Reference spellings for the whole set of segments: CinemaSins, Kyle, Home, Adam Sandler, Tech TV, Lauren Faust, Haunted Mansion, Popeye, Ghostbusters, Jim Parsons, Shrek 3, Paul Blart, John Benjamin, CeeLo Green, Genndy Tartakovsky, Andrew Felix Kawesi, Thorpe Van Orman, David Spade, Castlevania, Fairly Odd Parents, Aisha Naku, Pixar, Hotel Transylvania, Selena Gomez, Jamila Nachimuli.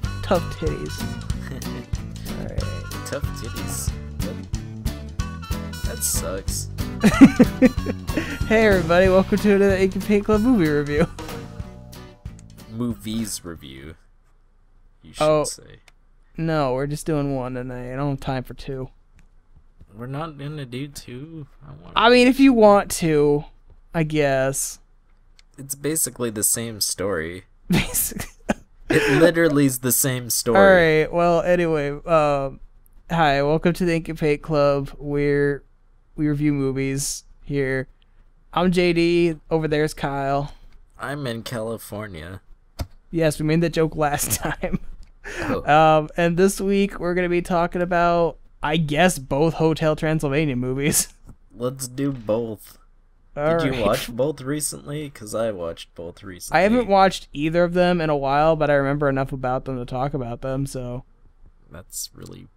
have tough titties. All right. Tough titties. That sucks. Hey everybody, welcome to another Ink N' Paint Club movie review. Movies review, you should say. No, we're just doing one tonight. I don't have time for two. We're not gonna do two. I mean, if you want to, I guess. It's basically the same story. Basically. It literally is the same story. Alright, well, anyway, hi, welcome to the Ink N' Paint Club. We review movies here. I'm JD. Over there's Kyle. I'm in California. Yes, we made that joke last time. Oh. And this week we're gonna be talking about, I guess, both Hotel Transylvania movies. Let's do both. Did you watch both recently? Because I watched both recently. I haven't watched either of them in a while, but I remember enough about them to talk about them. So that's really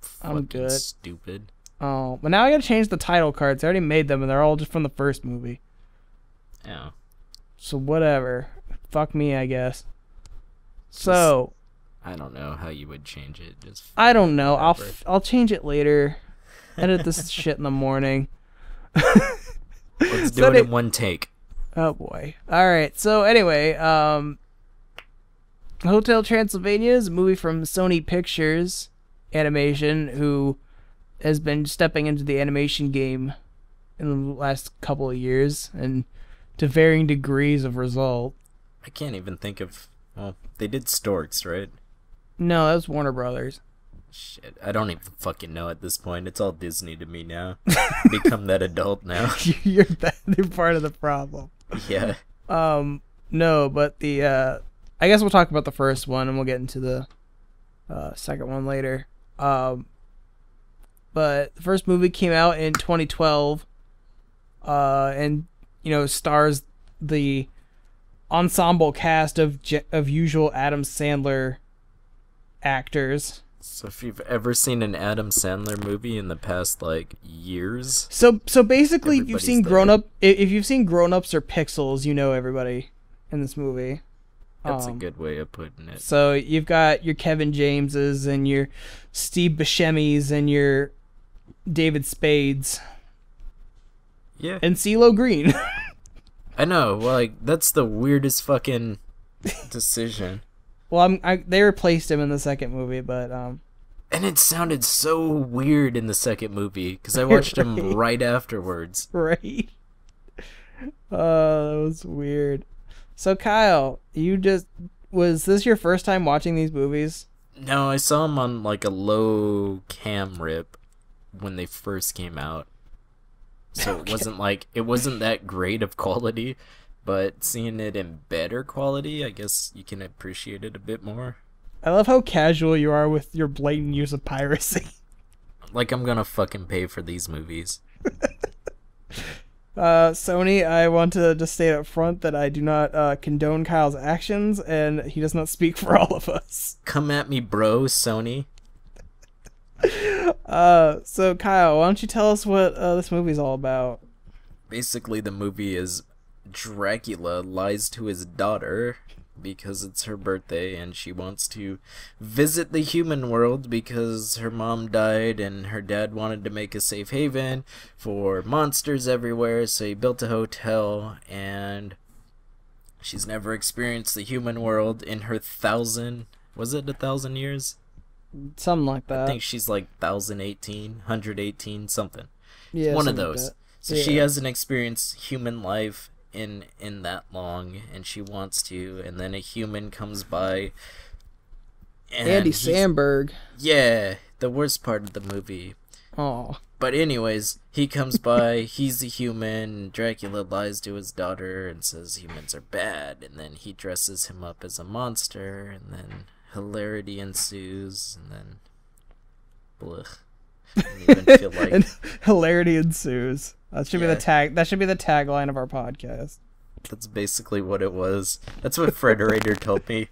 fucking stupid. Oh, but now I gotta change the title cards. I already made them, and they're all just from the first movie. Yeah. So whatever. Fuck me, I guess. So. I don't know how you would change it. Just. I don't know. I'll change it later. Edit this shit in the morning. Let's do it in one take. Oh boy. All right. So anyway, Hotel Transylvania is a movie from Sony Pictures Animation, who has been stepping into the animation game in the last couple of years, and to varying degrees of result. I can't even think of... Well, they did Storks, right? No, that was Warner Brothers. Shit, I don't even fucking know at this point. It's all Disney to me now. Become that adult now. You're part of the problem. Yeah. No, but the... I guess we'll talk about the first one, and we'll get into the second one later. But the first movie came out in 2012, and, you know, stars the ensemble cast of usual Adam Sandler actors. So if you've ever seen an Adam Sandler movie in the past, like, years. So basically, if you've seen Grown Ups or Pixels, you know everybody in this movie. That's a good way of putting it. So you've got your Kevin Jameses and your Steve Buscemis and your David Spades. Yeah. And CeeLo Green. I know. Like, that's the weirdest fucking decision. Well, they replaced him in the second movie, but and it sounded so weird in the second movie because I watched him right afterwards. Right. That was weird. So Kyle, was this your first time watching these movies? No, I saw them on like a low cam rip when they first came out. So okay. it wasn't that great of quality, but seeing it in better quality, I guess you can appreciate it a bit more. I love how casual you are with your blatant use of piracy. Like, I'm gonna fucking pay for these movies. Sony, I want to just state up front that I do not condone Kyle's actions, and he does not speak for all of us. Come at me, bro, Sony. So Kyle, why don't you tell us what this movie's all about? Basically, the movie is Dracula lies to his daughter because it's her birthday and she wants to visit the human world because her mom died and her dad wanted to make a safe haven for monsters everywhere, so he built a hotel, and she's never experienced the human world in her 1,000 years? Something like that. I think she's like 1,018, 118, something. Yeah, one of those. Like, so yeah. She hasn't experienced human life in that long, and she wants to, and then a human comes by, and Andy Samberg. Yeah, the worst part of the movie. Oh. But anyways, he comes by, he's a human, Dracula lies to his daughter and says humans are bad, and then he dresses him up as a monster, and then hilarity ensues, and then blech. I don't even feel like... And hilarity ensues. That should be the tag. That should be the tagline of our podcast. That's basically what it was. That's what Frederator told me.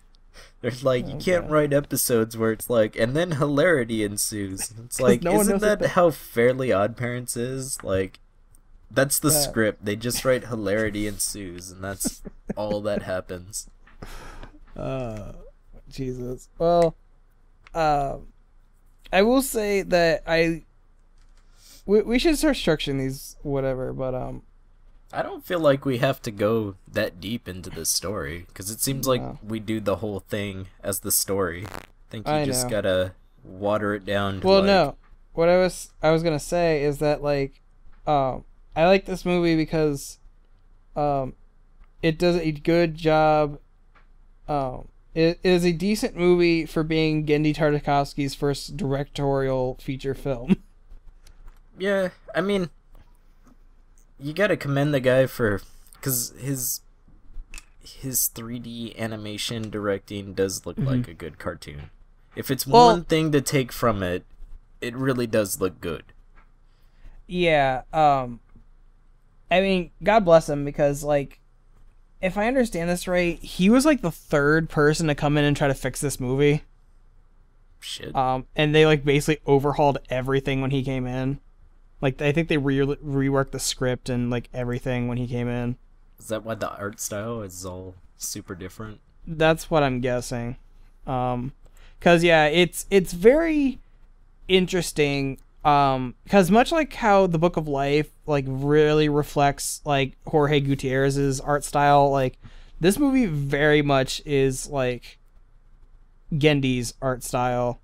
They're like, you can't write episodes where it's like, and then hilarity ensues. It's like, isn't that how Fairly Odd Parents is? Like, that's the script. They just write hilarity ensues, and that's all that happens. Jesus. Well, I will say that we should start structuring these whatever, but I don't feel like we have to go that deep into this story because it seems like we do the whole thing as the story. I think you just gotta water it down. Well, no, what I was gonna say is that like, I like this movie because, it does a good job. It is a decent movie for being Genndy Tartakovsky's first directorial feature film. Yeah, I mean, you gotta commend the guy for, because his 3D animation directing does look like a good cartoon. If it's one thing to take from it, it really does look good. Yeah, I mean, God bless him, because like, if I understand this right, he was like the third person to come in and try to fix this movie. Shit. And they like basically overhauled everything when he came in. Like, I think they reworked the script and like everything when he came in. Is that why the art style is all super different? That's what I'm guessing. 'Cause yeah, it's very interesting. 'Cause much like how the Book of Life like really reflects like Jorge Gutierrez's art style, like this movie very much is like Genndy's art style.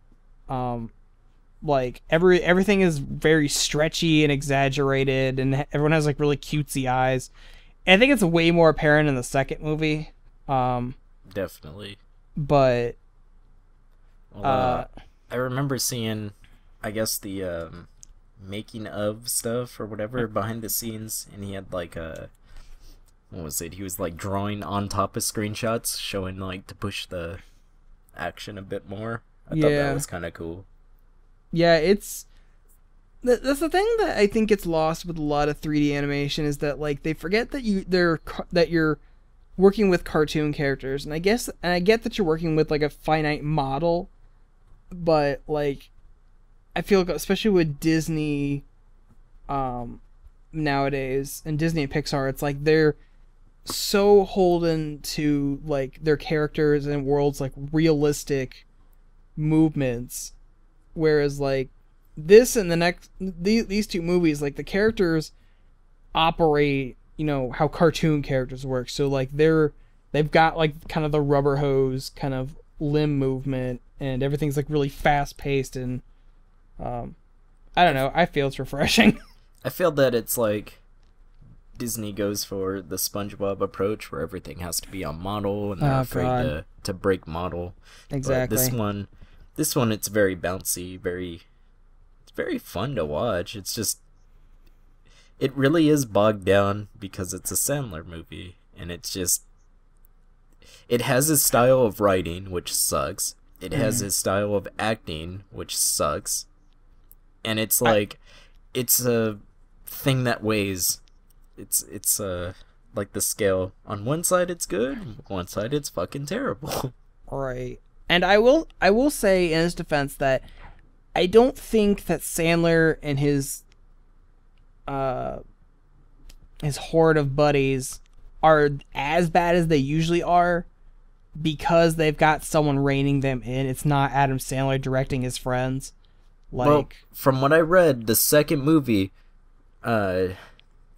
Like everything is very stretchy and exaggerated, and everyone has like really cutesy eyes. I think it's way more apparent in the second movie. Definitely. But well, I remember seeing, I guess, the making of stuff or whatever behind the scenes, and he had like a, what was it? He was like drawing on top of screenshots, showing like to push the action a bit more. I thought that was kind of cool. Yeah, it's, that's the thing that I think gets lost with a lot of 3D animation is that like they forget that you're working with cartoon characters, and I get that you're working with like a finite model, but like, I feel like especially with Disney nowadays, and Disney and Pixar, it's like they're so holden to like their characters and worlds, like realistic movements. Whereas like this and the next, these two movies, like the characters operate, you know, how cartoon characters work. So like they've got like kind of the rubber hose kind of limb movement, and everything's like really fast paced, and I don't know, I feel it's refreshing. I feel that it's like Disney goes for the SpongeBob approach where everything has to be on model and they're afraid to break model. Exactly. But this one, it's very bouncy, it's very fun to watch. It's just, it really is bogged down because it's a Sandler movie, and it's just, it has his style of writing, which sucks. It has his style of acting, which sucks. And it's like, it's a thing that weighs, it's like the scale. On one side it's good, one side it's fucking terrible. Right. And I will say in his defense that I don't think that Sandler and his horde of buddies are as bad as they usually are because they've got someone reining them in. It's not Adam Sandler directing his friends. Like, well, from what I read, the second movie,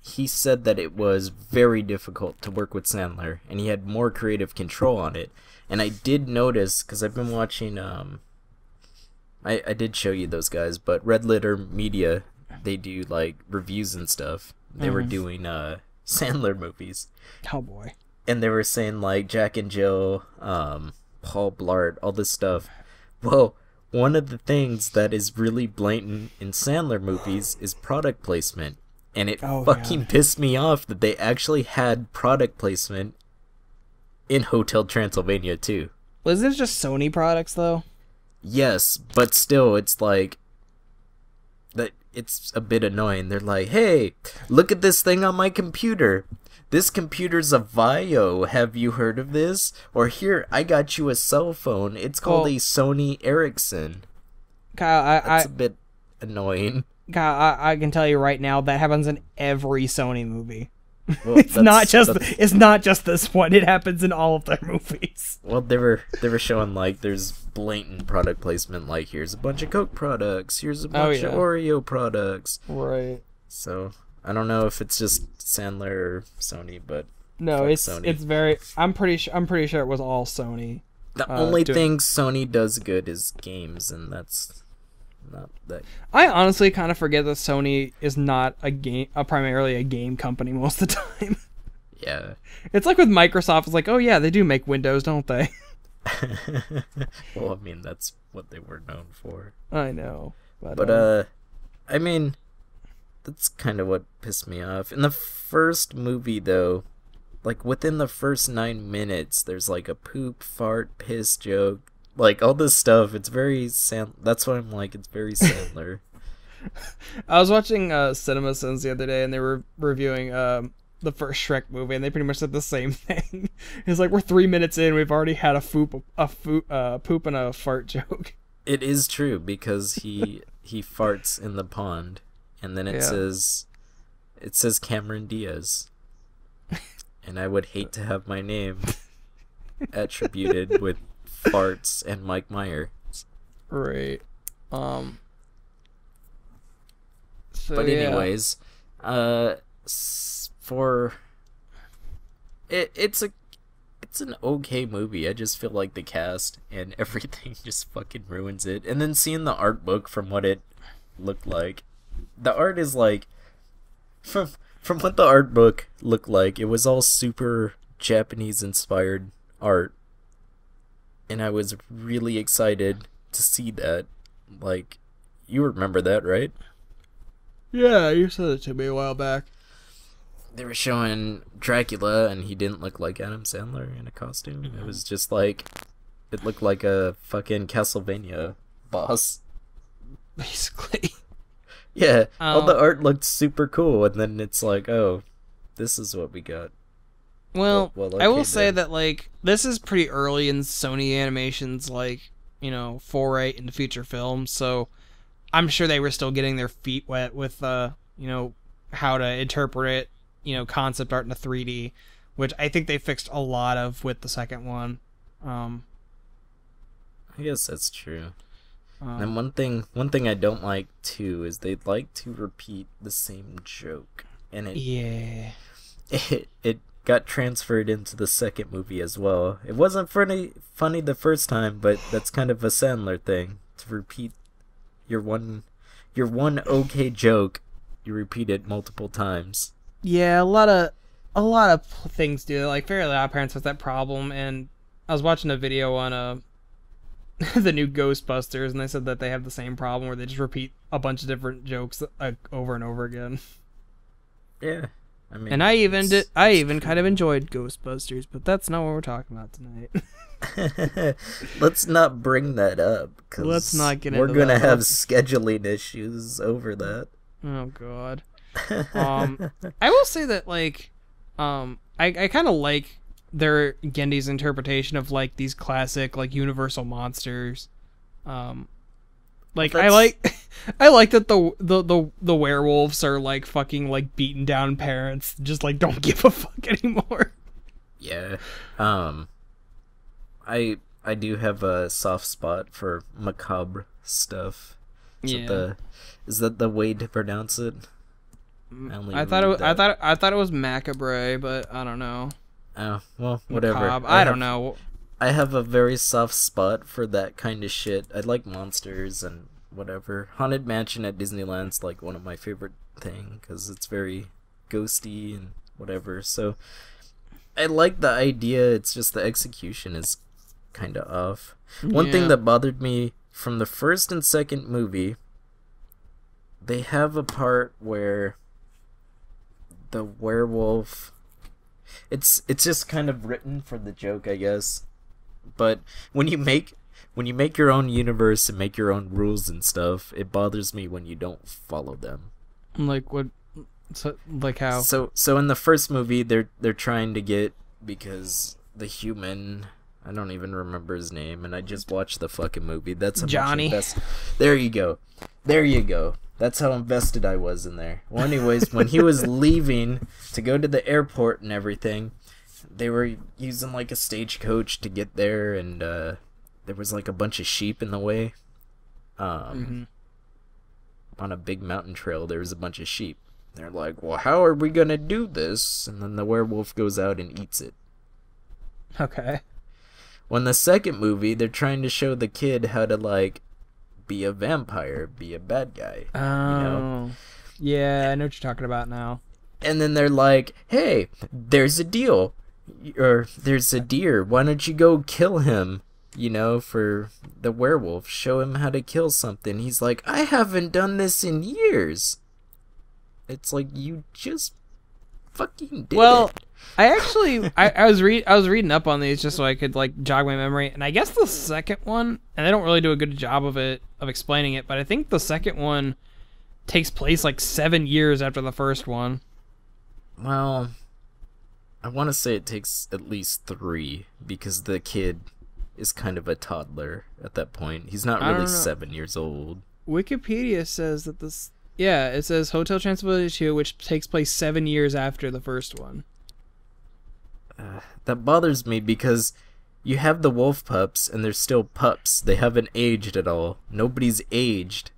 he said that it was very difficult to work with Sandler, and he had more creative control on it. And I did notice, because I've been watching, I did show you those guys, but Red Letter Media, they do like reviews and stuff. They were doing Sandler movies. Oh boy. And they were saying like Jack and Jill, Paul Blart, all this stuff. Well, one of the things that is really blatant in Sandler movies is product placement. And it fucking pissed me off that they actually had product placement in Hotel Transylvania too. Was this just Sony products though? Yes, but still, it's like that. It's a bit annoying. They're like, "Hey, look at this thing on my computer. This computer's a VIO. Have you heard of this? Or here, I got you a cell phone. It's called a Sony Ericsson." Kyle, that's a bit annoying. God, I can tell you right now that happens in every Sony movie. Well, it's not just this one. It happens in all of their movies. Well, they were showing like there's blatant product placement. Like here's a bunch of Coke products. Here's a bunch of Oreo products. Right. So I don't know if it's just Sandler or Sony, but no, it's Sony. It's very. I'm pretty sure it was all Sony. The only thing Sony does good is games, and that's not that. I honestly kind of forget that Sony is not a game, primarily a game company most of the time. Yeah, it's like with Microsoft. It's like, oh yeah, they do make Windows, don't they? Well, I mean, that's what they were known for. I know, but I mean, that's kind of what pissed me off in the first movie, though. Like, within the first 9 minutes, there's, like, a poop, fart, piss joke. Like, all this stuff. It's very Sandler. That's why I'm like, it's very Sandler. I was watching CinemaSins the other day, and they were reviewing the first Shrek movie, and they pretty much said the same thing. It's like, we're 3 minutes in, we've already had a poop and a fart joke. It is true, because he farts in the pond, and then it says Cameron Diaz. And I would hate to have my name attributed with farts and Mike Myers. Right. So, but anyways, it's an okay movie. I just feel like the cast and everything just fucking ruins it. And then seeing the art book from what it looked like, the art is like. From what the art book looked like, it was all super Japanese-inspired art, and I was really excited to see that. Like, you remember that, right? Yeah, you said it to me a while back. They were showing Dracula, and he didn't look like Adam Sandler in a costume. Mm-hmm. It was just like, it looked like a fucking Castlevania boss. Basically. Yeah, all the art looked super cool, and then it's like, oh, this is what we got. Well okay, I will say that, like, this is pretty early in Sony Animation's, like, you know, foray into feature films, so I'm sure they were still getting their feet wet with, you know, how to interpret, you know, concept art in the 3D, which I think they fixed a lot of with the second one. I guess that's true. And one thing I don't like too is they like to repeat the same joke, and it got transferred into the second movie as well. It wasn't funny the first time, but that's kind of a Sandler thing to repeat your one okay joke. You repeat it multiple times. Yeah, a lot of things do. Like Fairly Odd Parents has that problem, and I was watching a video on a. The new Ghostbusters, and they said that they have the same problem where they just repeat a bunch of different jokes over and over again. Yeah, I mean, and I even kind of enjoyed Ghostbusters, but that's not what we're talking about tonight. Let's not bring that up. 'Cause let's not get. We're into gonna that have up. Scheduling issues over that. Oh God. I will say that, like, I kind of like. Their Gendy's interpretation of, like, these classic, like, universal monsters. Like, that's... I like that the werewolves are, like, fucking, like, beaten down parents just, like, don't give a fuck anymore. Yeah. I do have a soft spot for macabre stuff. Is that the way to pronounce it? I thought it was macabre, but I don't know. Oh, well, whatever. I don't know. I have a very soft spot for that kind of shit. I like monsters and whatever. Haunted Mansion at Disneyland's, like, one of my favorite things because it's very ghosty and whatever. So I like the idea. It's just the execution is kind of off. One thing that bothered me from the first and second movie, they have a part where the werewolf... It's just kind of written for the joke, I guess. But when you make your own universe and make your own rules and stuff, it bothers me when you don't follow them. Like what? So, like how? So in the first movie, they're trying to get because the human, I don't even remember his name, and I just watched the fucking movie. That's how much the best. There you go. That's how invested I was in there. Well, anyways, when he was leaving to go to the airport and everything, they were using like a stagecoach to get there, and there was like a bunch of sheep in the way. On a big mountain trail, there was a bunch of sheep. They're like, well, how are we going to do this? And then the werewolf goes out and eats it. Okay. Well, in the second movie, they're trying to show the kid how to, like, be a vampire, be a bad guy. Oh. You know? Yeah, I know what you're talking about now. And then they're like, hey, there's a deal. Or there's a deer. Why don't you go kill him? You know, for the werewolf. Show him how to kill something. He's like, I haven't done this in years. It's like, you just fucking did it. I actually I was reading up on these just so I could like jog my memory, and I guess the second one, and they don't really do a good job of it, of explaining it, but I think the second one takes place like 7 years after the first one. Well, I want to say it takes at least 3, because the kid is kind of a toddler at that point. He's not really 7 years old. Wikipedia says that this it says Hotel Transylvania 2, which takes place 7 years after the first one. That bothers me, because you have the wolf pups, and they're still pups. They haven't aged at all. Nobody's aged.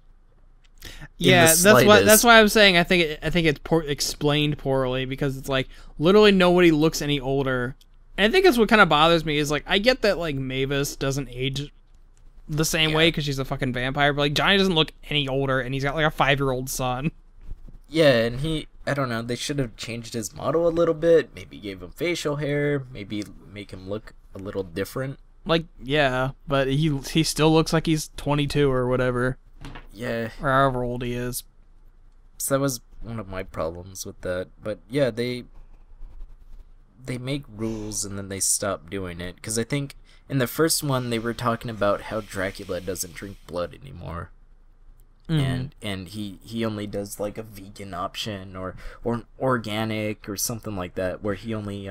Yeah, that's why I'm saying I think it's explained poorly, because it's like literally nobody looks any older. And I think that's what kind of bothers me, is like, I get that like Mavis doesn't age the same way because she's a fucking vampire, but like Johnny doesn't look any older, and he's got like a 5-year-old son. Yeah, and he, I don't know, they should have changed his model a little bit, maybe gave him facial hair, maybe make him look a little different. Like, yeah, but he still looks like he's 22 or whatever. Yeah. Or however old he is. So that was one of my problems with that. But yeah, they make rules and then they stop doing it. Because I think in the first one, they were talking about how Dracula doesn't drink blood anymore. And he only does like a vegan option or an organic or something like that, where he only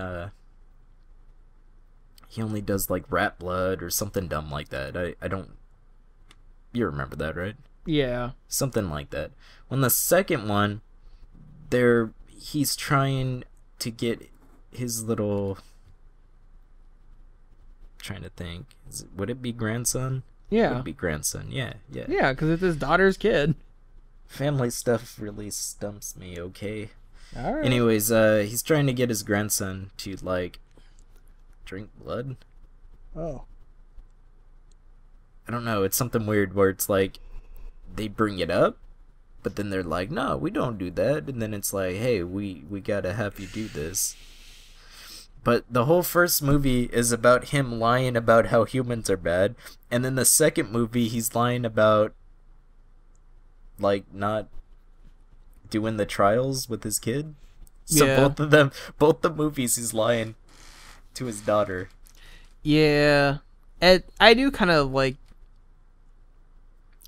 does like rat blood or something dumb like that. I don't, you remember that, right? Yeah. Something like that. When the second one, he's trying to get his little, I'm trying to think, would it be grandson? Yeah. Would be grandson, yeah. Yeah, because it's his daughter's kid. Family stuff really stumps me, okay? All right. Anyways, he's trying to get his grandson to, like, drink blood. Oh. I don't know, it's something weird where it's like, they bring it up, but then they're like, no, we don't do that. And then it's like, hey, we gotta have you do this. But the whole first movie is about him lying about how humans are bad. And then the second movie, he's lying about, like, not doing the trials with his kid. So both the movies, he's lying to his daughter. Yeah. And I do kind of, like,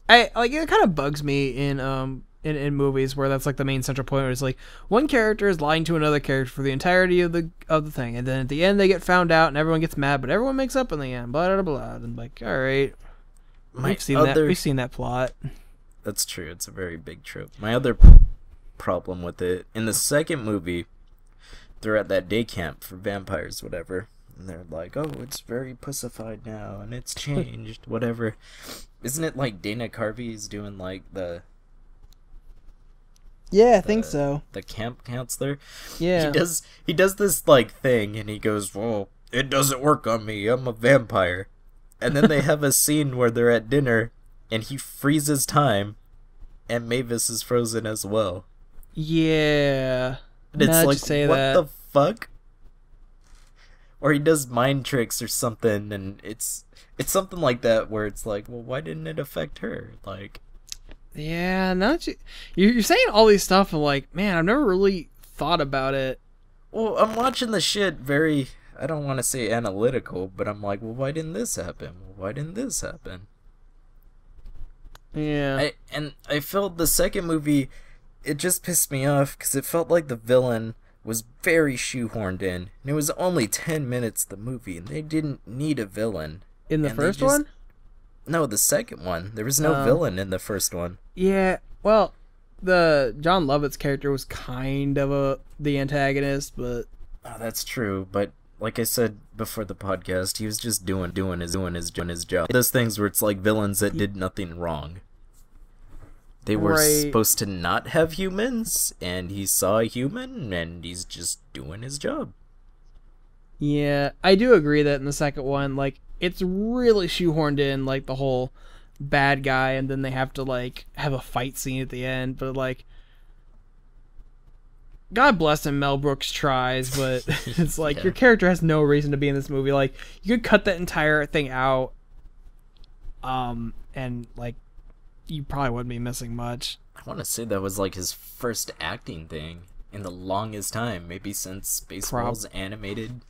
it kind of bugs me in movies where that's like the main central point, where it's like one character is lying to another character for the entirety of the thing, and then at the end they get found out and everyone gets mad, but everyone makes up in the end, blah blah blah, and like, all right, we've seen that plot. That's true, it's a very big trope. My other problem with it, in the second movie, they're at that day camp for vampires, whatever, and they're like, oh, it's very pussified now and it's changed, whatever. Isn't it like Dana Carvey's doing like the I think so. The camp counselor. Yeah. He does this like thing, and he goes, well, it doesn't work on me, I'm a vampire. And then they have a scene where they're at dinner and he freezes time, and Mavis is frozen as well. Yeah. And it's like, what the fuck? Or he does mind tricks or something, and it's something like that where it's like, well, why didn't it affect her? Like, yeah, now that you're saying all these stuff, and like, man, I've never really thought about it. Well, I'm watching the shit very, I don't want to say analytical, but I'm like, well, why didn't this happen? Why didn't this happen? Yeah. And I felt the second movie, it just pissed me off, because it felt like the villain was very shoehorned in, and it was only 10 minutes of the movie, and they didn't need a villain. In the first one? No, the second one. There was no villain in the first one. Yeah, well, the John Lovett's character was kind of the antagonist, but oh, that's true. But like I said before the podcast, he was just doing his job. Those things where it's like villains that did nothing wrong. They were supposed to not have humans, and he saw a human, and he's just doing his job. Yeah, I do agree that in the second one, like, it's really shoehorned in, like, the whole bad guy, and then they have to, like, have a fight scene at the end, but, like, God bless him, Mel Brooks tries, but it's like, yeah, your character has no reason to be in this movie. Like, you could cut that entire thing out, and, like, you probably wouldn't be missing much. I want to say that was, like, his first acting thing in the longest time, maybe since Baseball's animated.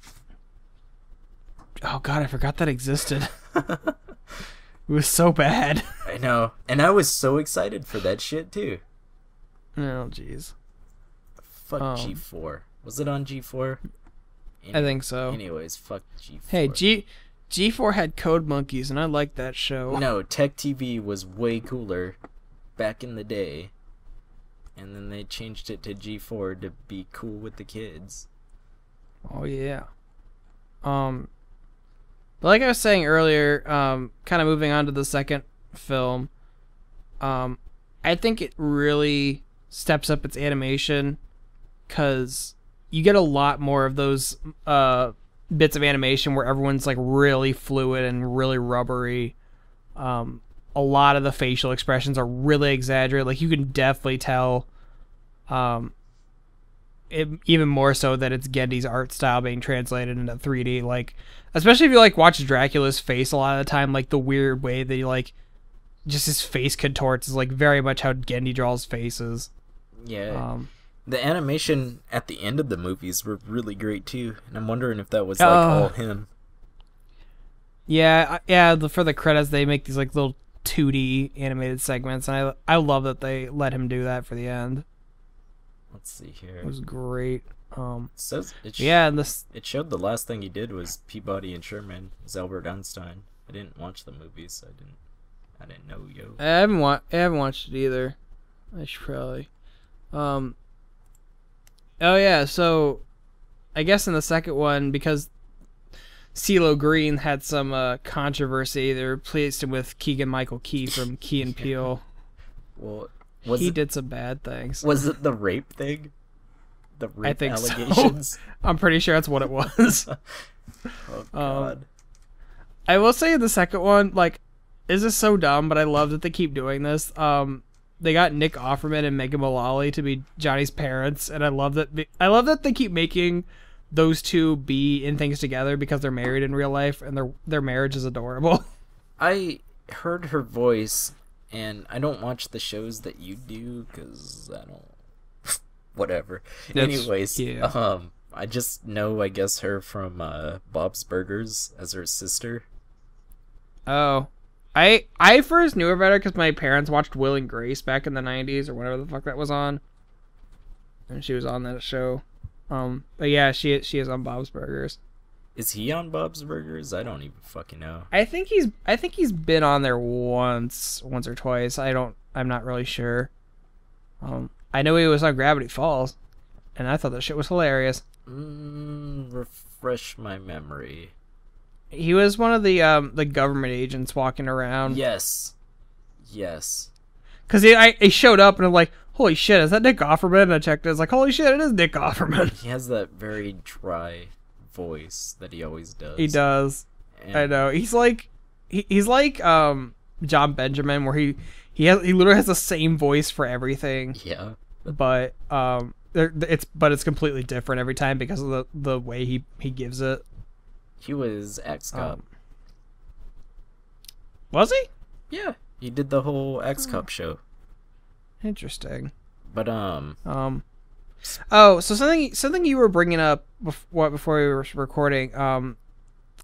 Oh, God, I forgot that existed. It was so bad. I know. And I was so excited for that shit, too. Oh, jeez. Fuck G4. Was it on G4? I think so. Anyways, fuck G4. Hey, G4 had Code Monkeys, and I liked that show. No, Tech TV was way cooler back in the day, and then they changed it to G4 to be cool with the kids. Oh, yeah. But like I was saying earlier, kind of moving on to the second film, I think it really steps up its animation, because you get a lot more of those bits of animation where everyone's like really fluid and really rubbery. A lot of the facial expressions are really exaggerated. Like, you can definitely tell, even more so, that it's Genndy's art style being translated into 3D. Like, especially if you like watch Dracula's face a lot of the time, like the weird way that he like just his face contorts is like very much how Genndy draws faces. Yeah. The animation at the end of the movies were really great too, and I'm wondering if that was like all him. Yeah, yeah. For the credits, they make these like little 2D animated segments, and I love that they let him do that for the end. Let's see here. It was great. It showed the last thing he did was Peabody and Sherman as Albert Einstein. I didn't watch the movies, so I didn't know. I haven't watched it either. I should probably. Oh, yeah, so I guess in the second one, because CeeLo Green had some controversy, they replaced him with Keegan-Michael Key from Key and Peele. Well, he did some bad things. Was it the rape thing? The rape allegations? So. I'm pretty sure that's what it was. Oh, God. I will say in the second one, like, this is so dumb, but I love that they keep doing this. They got Nick Offerman and Megan Mullally to be Johnny's parents, and I love that they keep making those two be in things together because they're married in real life, and their marriage is adorable. I heard her voice, and I don't watch the shows that you do because I don't. Whatever. Anyways, yeah. I just know, I guess, her from Bob's Burgers as her sister. Oh. I first knew about her because my parents watched Will and Grace back in the 90s or whatever the fuck that was on, and she was on that show. But yeah, she is on Bob's Burgers. Is he on Bob's Burgers? I don't even fucking know. I think he's been on there once or twice. I'm not really sure. I know he was on Gravity Falls, and I thought that shit was hilarious. Refresh my memory. He was one of the government agents walking around. Yes. Because he showed up and I'm like, holy shit, is that Nick Offerman? And I checked it, I was like, holy shit, it is Nick Offerman. He has that very dry voice that he always does. He does. And I know. He's like John Benjamin, where he literally has the same voice for everything. Yeah. But it's completely different every time because of the way he gives it. He was ex-cop. Was he? Yeah, he did the whole ex-cop show. Interesting. But oh, so something you were bringing up before we were recording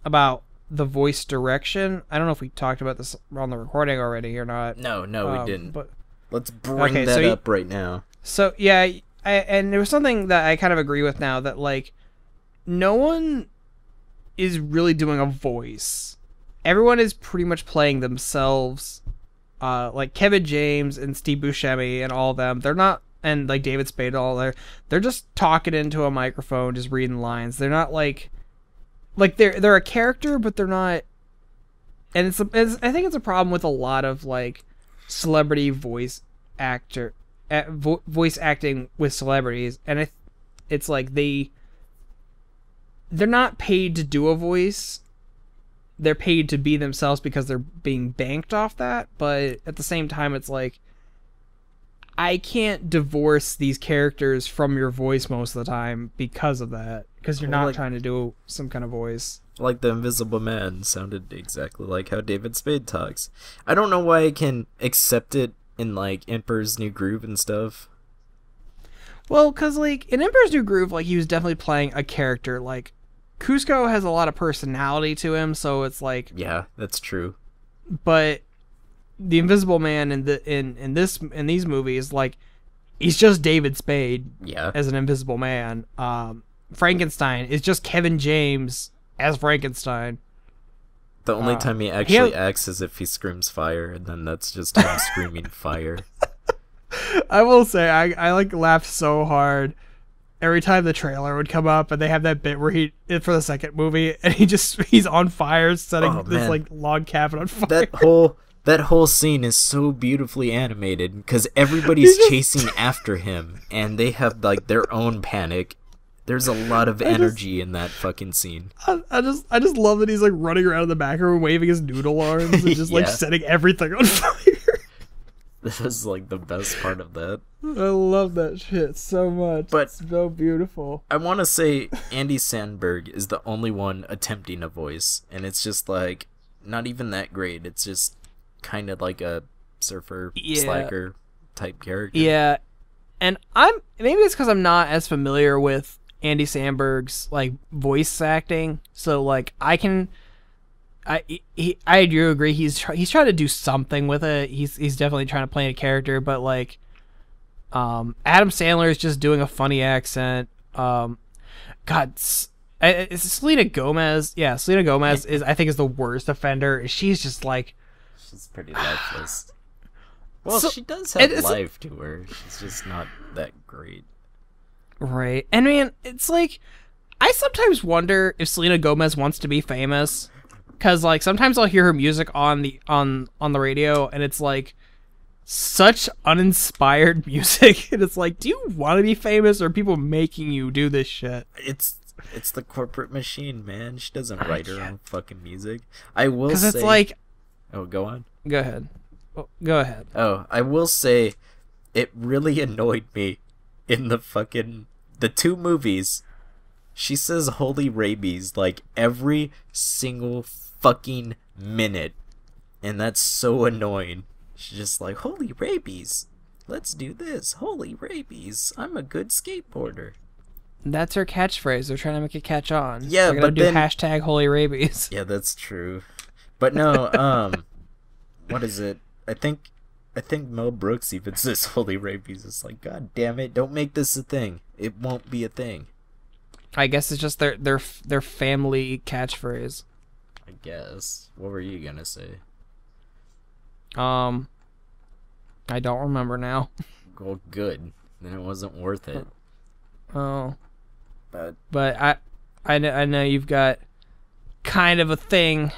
about the voice direction. I don't know if we talked about this on the recording already or not. No, we didn't. But let's bring that up right now. So yeah, and there was something that I kind of agree with now, that like no one is really doing a voice. Everyone is pretty much playing themselves like Kevin James and Steve Buscemi and all of them, they're not, and like David Spade, all there, they're just talking into a microphone, just reading lines. They're not like they're a character, but they're not. And it's I think it's a problem with a lot of like celebrity voice actor voice acting with celebrities, and it's like they're not paid to do a voice. They're paid to be themselves because they're being banked off that, but at the same time, it's like, I can't divorce these characters from your voice most of the time because of that, because you're not like, trying to do some kind of voice. Like the Invisible Man sounded exactly like how David Spade talks. I don't know why I can accept it in, like, Emperor's New Groove and stuff. Well, because, like, in Emperor's New Groove, like, he was definitely playing a character, like, Cusco has a lot of personality to him, so it's like, yeah, that's true. But the Invisible Man in these movies, like, he's just David Spade, yeah, as an Invisible Man. Frankenstein is just Kevin James as Frankenstein. The only time he actually acts is if he screams fire, and then that's just him screaming fire. I will say, I like laughed so hard every time the trailer would come up, and they have that bit where he, for the second movie, and he's on fire, setting this like log cabin on fire. That whole scene is so beautifully animated because everybody's chasing after him, and they have like their own panic. There's a lot of energy in that fucking scene. I just love that he's like running around in the back room waving his noodle arms and just like setting everything on fire. This is like the best part of that. I love that shit so much. But it's so beautiful. I want to say Andy Samberg is the only one attempting a voice, and it's just like not even that great. It's just kind of like a surfer slacker type character. Yeah, and maybe it's because I'm not as familiar with Andy Samberg's like voice acting, so like I do agree he's trying to do something with it. He's definitely trying to play a character, but like Adam Sandler is just doing a funny accent. Selena Gomez. Yeah, Selena Gomez is I think the worst offender. She's just like, she's pretty lifeless. Well, so, she does have life to her. She's just not that great. Right. And man, it's like I sometimes wonder if Selena Gomez wants to be famous. Cause like sometimes I'll hear her music on the radio, and it's like such uninspired music, and it's like, do you want to be famous, or are people making you do this shit? It's the corporate machine, man. She doesn't write her own fucking music. I will say, it's like, oh, go on. Go ahead. Oh, go ahead. Oh, I will say, it really annoyed me in the two movies. She says "holy rabies" like every single fucking minute, and that's so annoying. She's just like, holy rabies, let's do this, holy rabies, I'm a good skateboarder. That's her catchphrase. They're trying to make it catch on. Yeah, but do then hashtag holy rabies. Yeah, that's true. But no, what is it, I think Mel Brooks even says holy rabies. It's like, god damn it, don't make this a thing. It won't be a thing. I guess it's just their family catchphrase. I guess. What were you gonna say? I don't remember now. Well, good. Then it wasn't worth it. Oh. But I know you've got kind of a thing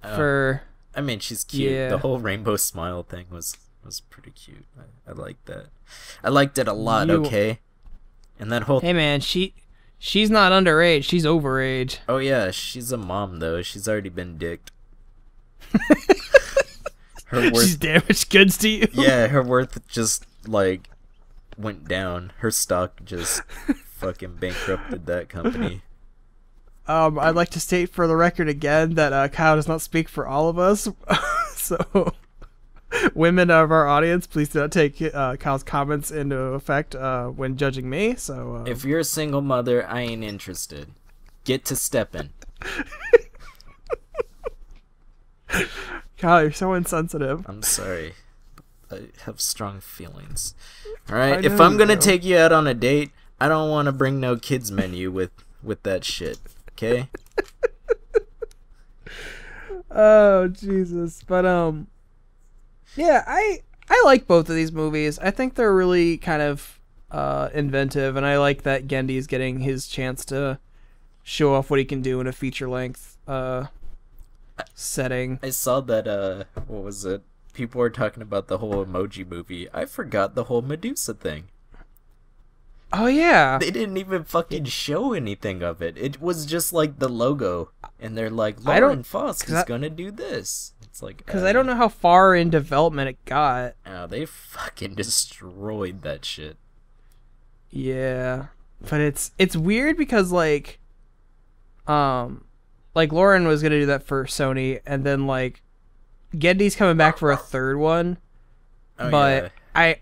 for. I mean, she's cute. Yeah. The whole rainbow smile thing was pretty cute. I liked that. I liked it a lot. Okay. And that whole. Hey man, she's not underage. She's overage. Oh yeah, she's a mom though. She's already been dicked. She's damaged goods to you. Yeah, her worth just like went down. Her stock just fucking bankrupted that company. I'd like to state for the record again that Kyle does not speak for all of us, so women of our audience, please do not take Kyle's comments into effect when judging me. So if you're a single mother, I ain't interested. Get to steppin'. Kyle, you're so insensitive. I'm sorry. I have strong feelings. All right, if I'm gonna take you out on a date, I don't want to bring no kids menu with that shit. Okay. Oh Jesus, but Yeah, I like both of these movies. I think they're really kind of inventive, and I like that Gendy's getting his chance to show off what he can do in a feature-length setting. I saw that, what was it? People were talking about the whole emoji movie. I forgot the whole Medusa thing. Oh, yeah. They didn't even fucking show anything of it. It was just, like, the logo. And they're like, Lauren Faust is gonna do this. It's like... Because I don't know how far in development it got. Oh, they fucking destroyed that shit. Yeah. But it's weird because, like... Like, Lauren was gonna do that for Sony, and then, like... Gendy's coming back for a third one. Oh, but yeah.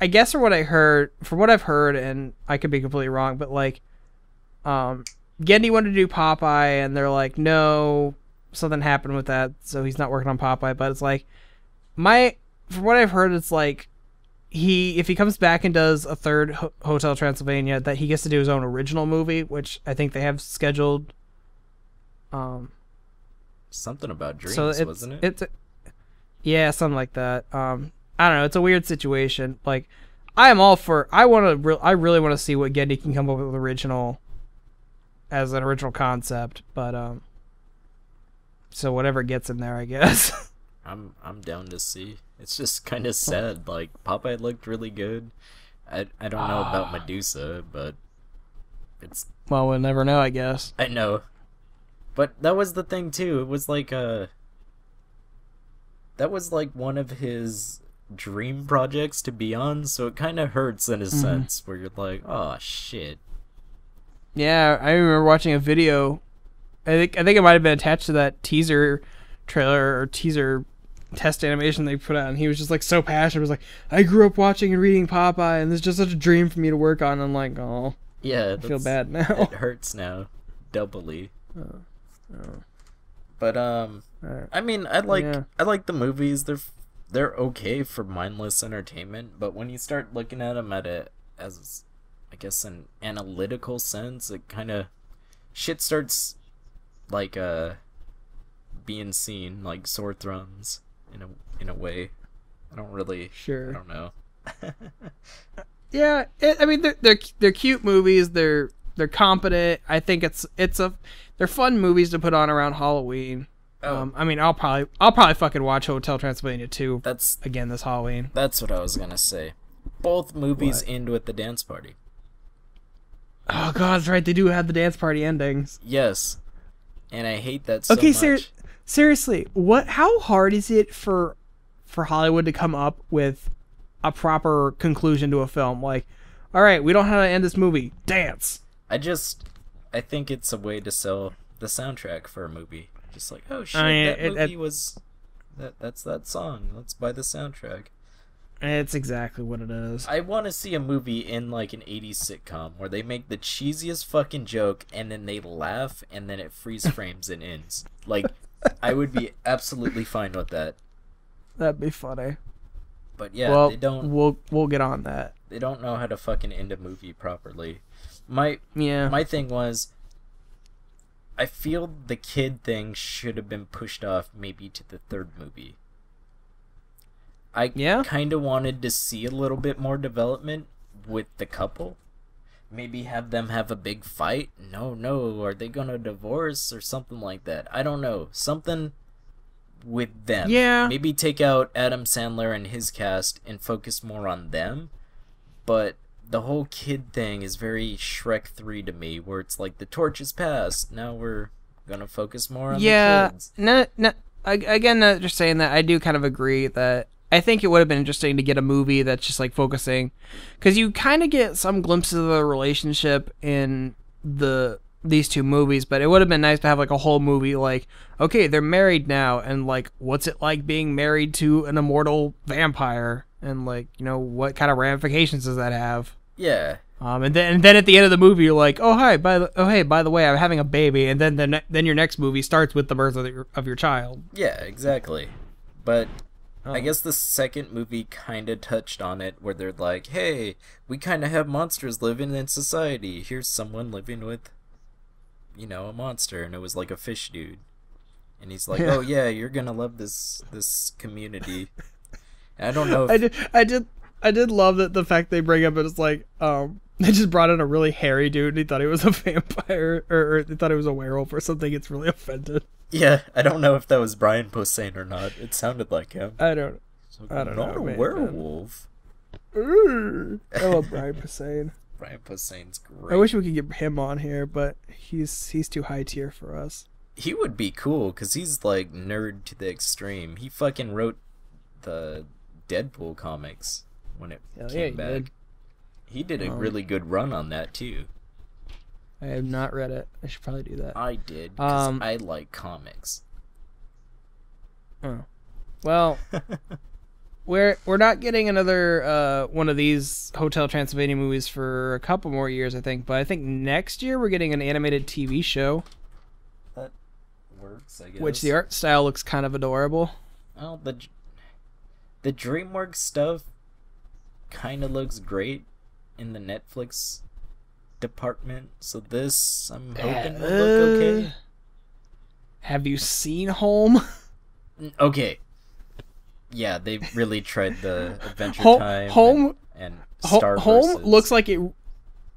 I guess from what I've heard, and I could be completely wrong, but like, Genndy wanted to do Popeye, and they're like, no, something happened with that, so he's not working on Popeye. But it's like, from what I've heard, it's like, if he comes back and does a third Hotel Transylvania, that he gets to do his own original movie, which I think they have scheduled. Something about dreams, so wasn't it? Yeah, something like that. I don't know. It's a weird situation. Like, I really want to see what Genndy can come up with as an original concept. But so whatever gets in there, I guess. I'm down to see. It's just kind of sad. Like, Popeye looked really good. I don't know about Medusa, but it's we'll never know, I guess. I know, but that was the thing too. It was like that was like one of his dream projects to be on, so it kind of hurts in a sense, where you're like, oh shit. Yeah, I remember watching a video, I think it might have been attached to that teaser trailer or teaser test animation they put out, and he was just like so passionate. It was like, I grew up watching and reading Popeye, and this is just such a dream for me to work on. And I'm like, oh yeah, I feel bad now. It hurts now doubly. But I mean, I like the movies. They're okay for mindless entertainment, but when you start looking at them as I guess an analytical sense, it kind of shit starts like being seen like sore thumbs in a way. I don't know. Yeah, I mean, they're cute movies. They're competent. I think they're fun movies to put on around Halloween. I mean, I'll probably fucking watch Hotel Transylvania 2 again this Halloween. That's what I was gonna say. Both movies end with the dance party. Oh god, that's right. They do have the dance party endings. Yes, and I hate that so much. Okay, seriously, what? How hard is it for Hollywood to come up with a proper conclusion to a film? Like, all right, we don't know how to end this movie. Dance. I think it's a way to sell the soundtrack for a movie. Just like, oh shit, that's that song. Let's buy the soundtrack. It's exactly what it is. I want to see a movie in like an 80s sitcom where they make the cheesiest fucking joke and then they laugh and then it freeze frames and ends. Like, I would be absolutely fine with that. That'd be funny. But yeah, well, they don't. We'll get on that. They don't know how to fucking end a movie properly. My thing was, I feel the kid thing should have been pushed off maybe to the third movie. I kind of wanted to see a little bit more development with the couple. Maybe have them have a big fight. No, are they going to divorce or something like that? I don't know. Something with them. Yeah. Maybe take out Adam Sandler and his cast and focus more on them. But the whole kid thing is very Shrek 3 to me, where it's like the torch is passed. Now we're gonna focus more on the kids. No. Again, not just saying that. I do kind of agree that I think it would have been interesting to get a movie that's just like focusing, because you kind of get some glimpses of the relationship in these two movies. But it would have been nice to have like a whole movie, like, okay, they're married now, and like, what's it like being married to an immortal vampire? And like, you know, what kind of ramifications does that have? Yeah. And then at the end of the movie, you're like, oh hey, by the way, I'm having a baby. And then your next movie starts with the birth of your child. Yeah, exactly. But I guess the second movie kind of touched on it, where they're like, hey, we kind of have monsters living in society. Here's someone living with, you know, a monster, and it was like a fish dude, and he's like, oh yeah, you're gonna love this community. I don't know. If... I did love that the fact they bring up it is like they just brought in a really hairy dude and he thought he was a vampire or he thought he was a werewolf or something. It's really offended. Yeah, I don't know if that was Brian Posehn or not. It sounded like him. I don't know. Werewolf. I love Brian Posehn. Brian Posehn's great. I wish we could get him on here, but he's too high tier for us. He would be cool because he's like nerd to the extreme. He fucking wrote the Deadpool comics when it came back. He did a really good run on that too. I have not read it. I should probably do that. I did because I like comics. Oh, well. We're not getting another one of these Hotel Transylvania movies for a couple more years, I think. But I think next year we're getting an animated TV show. That works, I guess. Which the art style looks kind of adorable. Well, the DreamWorks stuff kind of looks great in the Netflix department. So this, I'm hoping will look okay. Have you seen Home? Okay. Yeah, they really tried the Adventure Time and Star Home looks like it.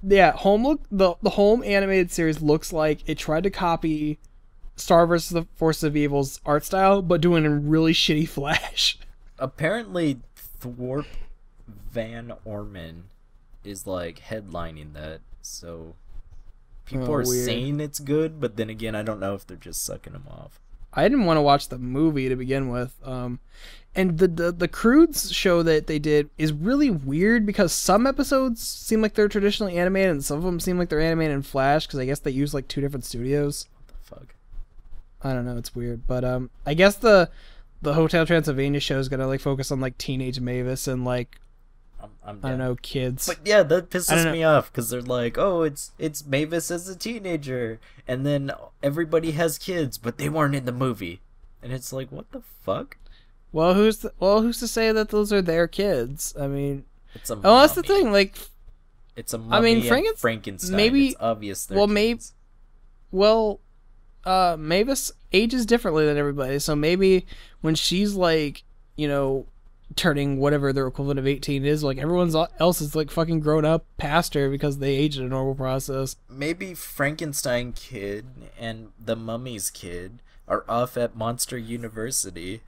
Yeah, the Home animated series looks like it tried to copy Star vs. the Forces of Evil's art style, but doing a really shitty Flash. Apparently, Thorpe Van Orman is like headlining that, so people are saying it's good. But then again, I don't know if they're just sucking them off. I didn't want to watch the movie to begin with. And the Croods show that they did is really weird because some episodes seem like they're traditionally animated and some of them seem like they're animated in Flash because I guess they use like two different studios. What the fuck? I don't know. It's weird. But I guess the Hotel Transylvania show is going to like focus on like teenage Mavis and like, I don't know, kids. But yeah, that pisses me off because they're like, oh, it's Mavis as a teenager and then everybody has kids, but they weren't in the movie. And it's like, what the fuck? Well, who's to say that those are their kids? I mean, it's a mummy. Oh, that's the thing. Like, it's a mummy. I mean, Frankenstein. Maybe it's obvious. Well, kids. Well, Mavis ages differently than everybody, so maybe when she's like, you know, turning whatever their equivalent of 18 is, like everyone else is like fucking grown up past her because they age in a normal process. Maybe Frankenstein kid and the mummy's kid are off at Monster University.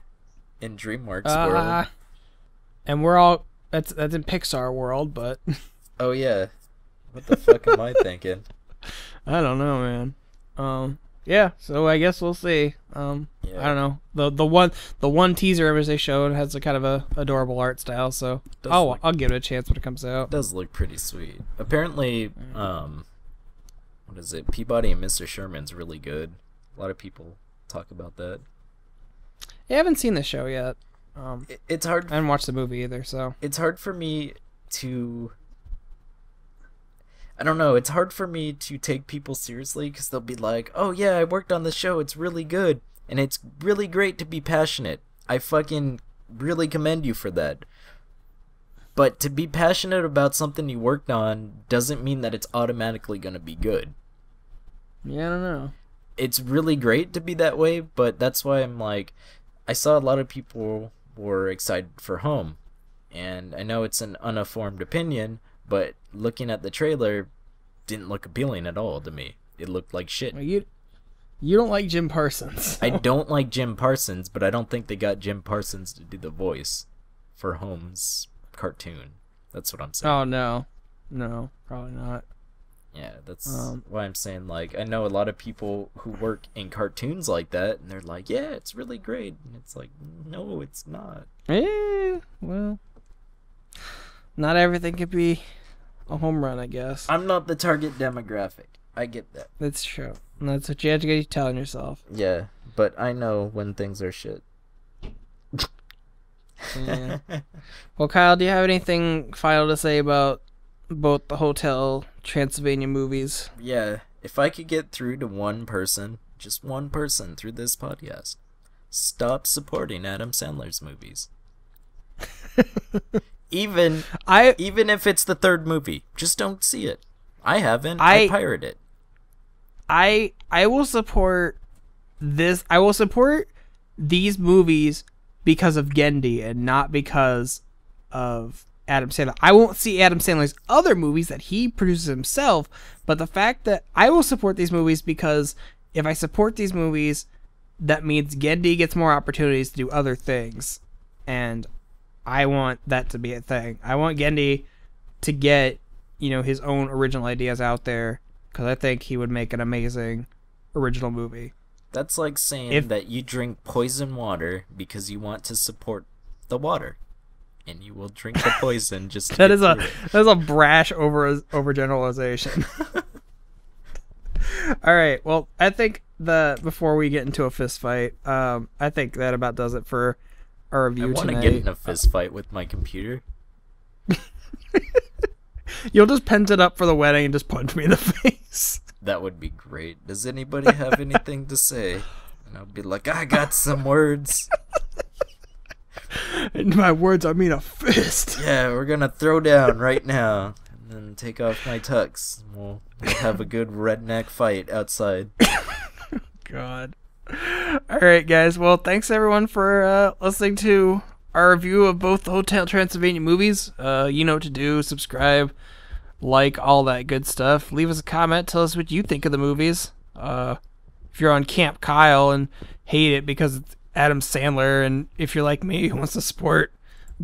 In DreamWorks world, and we're all that's in Pixar world, but oh yeah, what the fuck am I thinking? I don't know, man. Yeah, so I guess we'll see. Yeah. I don't know. The one teaser image they showed has a kind of a adorable art style, so I'll give it a chance when it comes out. It does look pretty sweet. Apparently, what is it? Peabody and Mr. Sherman's really good. A lot of people talk about that. I haven't seen the show yet. It's hard. I haven't watched the movie either, so it's hard for me to. I don't know. It's hard for me to take people seriously because they'll be like, "Oh yeah, I worked on the show. It's really good, and it's really great to be passionate. I fucking really commend you for that." But to be passionate about something you worked on doesn't mean that it's automatically gonna be good. Yeah, I don't know. It's really great to be that way, but that's why I'm like. I saw a lot of people were excited for Home, and I know it's an uninformed opinion, but looking at the trailer, didn't look appealing at all to me. It looked like shit. Well, you don't like Jim Parsons. So. I don't like Jim Parsons, but I don't think they got Jim Parsons to do the voice for Home's cartoon. That's what I'm saying. Oh, no. No, probably not. Yeah, that's why I'm saying, like, I know a lot of people who work in cartoons like that, and they're like, yeah, it's really great. And it's like, no, it's not. Yeah, well, not everything could be a home run, I guess. I'm not the target demographic. I get that. That's true. And that's what you have to get telling yourself. Yeah, but I know when things are shit. Yeah. Well, Kyle, do you have anything final to say about both the Hotel Transylvania movies? Yeah, if I could get through to one person, just one person through this podcast, stop supporting Adam Sandler's movies. even if it's the third movie, just don't see it. I haven't. I pirate it. I will support these movies because of Genndy and not because of Adam Sandler. I won't see Adam Sandler's other movies that he produces himself, but the fact that I will support these movies, because if I support these movies, that means Genndy gets more opportunities to do other things, and I want that to be a thing. I want Genndy to get, you know, his own original ideas out there, because I think he would make an amazing original movie. That's like saying that you drink poison water because you want to support the water, and you will drink the poison. Just that is a brash overgeneralization. All right. Well, I think before we get into a fist fight, I think that about does it for our review tonight. I want to get in a fist fight with my computer. You'll just pent it up for the wedding and just punch me in the face. That would be great. Does anybody have anything to say? And I'll be like, I got some words. In my words, I mean a fist. Yeah, we're gonna throw down right now, and then take off my tux. We'll have a good redneck fight outside. God. All right, guys. Well, thanks everyone for listening to our review of both the Hotel Transylvania movies. You know what to do. Subscribe, like, all that good stuff. Leave us a comment. Tell us what you think of the movies. If you're on Camp Kyle and hate it because it's Adam Sandler, and if you're like me who wants to support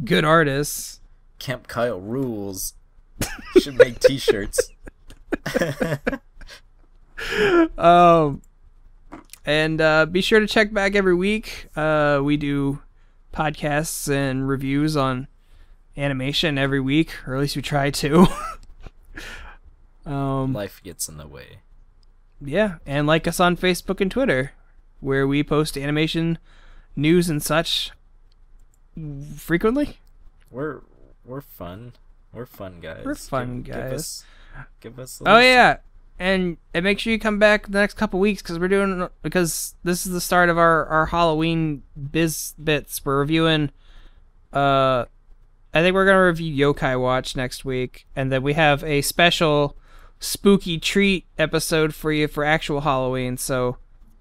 good artists, Camp Kyle rules. Should make t-shirts. And be sure to check back every week. We do podcasts and reviews on animation every week, or at least we try to. Life gets in the way. Yeah, and like us on Facebook and Twitter, where we post animation news and such frequently. We're fun. We're fun guys. We're fun guys. Give us a listen. Yeah, and make sure you come back the next couple weeks, because we're doing, because this is the start of our Halloween biz bits. We're reviewing. I think we're gonna review Yokai Watch next week, and then we have a special spooky treat episode for you for actual Halloween. So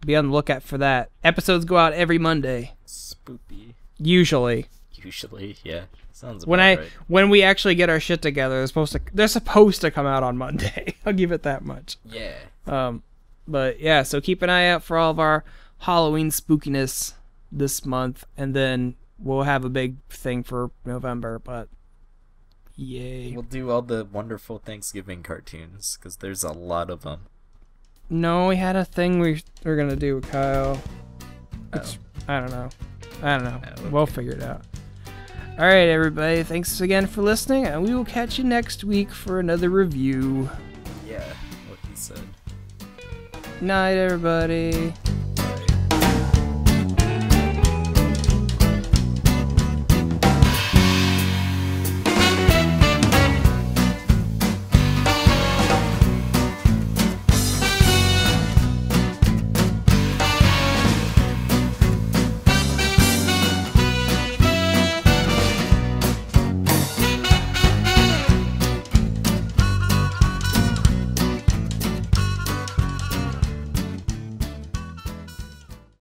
be on the lookout for that. Episodes go out every Monday. Spoopy. Usually, yeah. Sounds about right. When we actually get our shit together, they're supposed to come out on Monday. I'll give it that much. Yeah. But yeah, so keep an eye out for all of our Halloween spookiness this month, and then we'll have a big thing for November. But yay. We'll do all the wonderful Thanksgiving cartoons, because there's a lot of them. No, we had a thing we were going to do with Kyle. Which, I don't know. Okay. We'll figure it out. All right, everybody. Thanks again for listening, and we will catch you next week for another review. Yeah, what he said. Night, everybody.